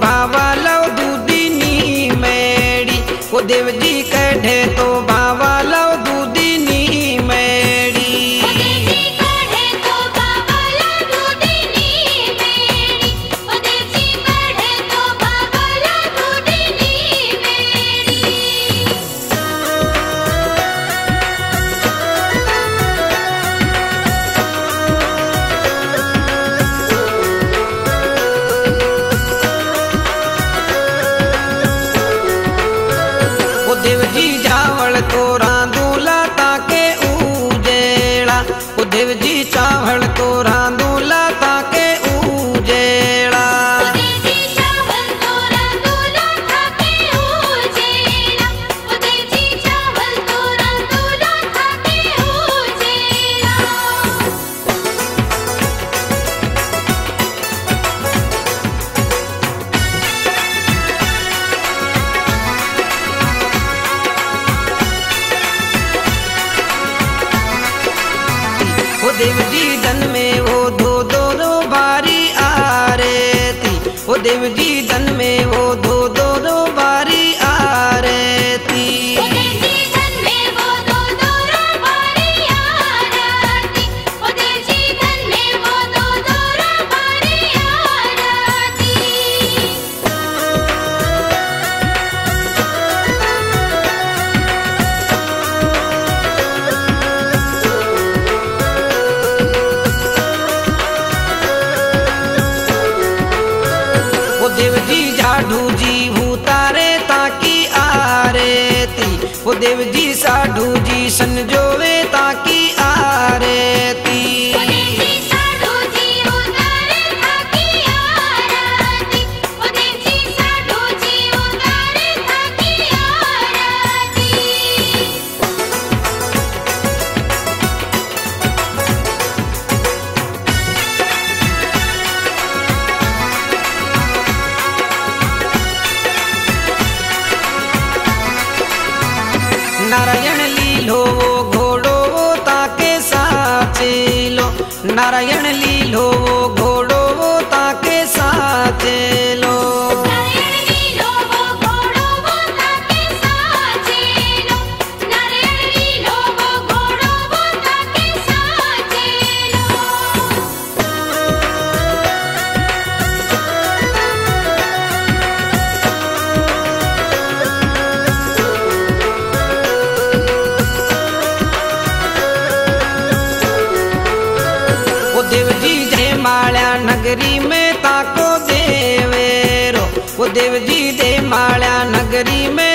बाबा love दूदिनी मैड़ी, ओ देव जी कढ़े तो बाबा love दूदिनी मैड़ी, ओ देव जी कढ़े तो बाबा love दूदिनी मैड़ी, ओ देव जी कढ़े तो बाबा लव दूदिनी देव जी साधु जी सन जोवे ताकि आरती, ओ देव जी साधु जी उतारे ताकि आरती, ओ देव जी साधु जी उतारे ताकि आरती। नारायण लीलो वो घोड़ो वो ताके साचे लो, नारायण लीलो वो घोड़ो वो ताके साचे लो, नगरी में ताको देवेरो, ओ देव जी दे माला नगरी में।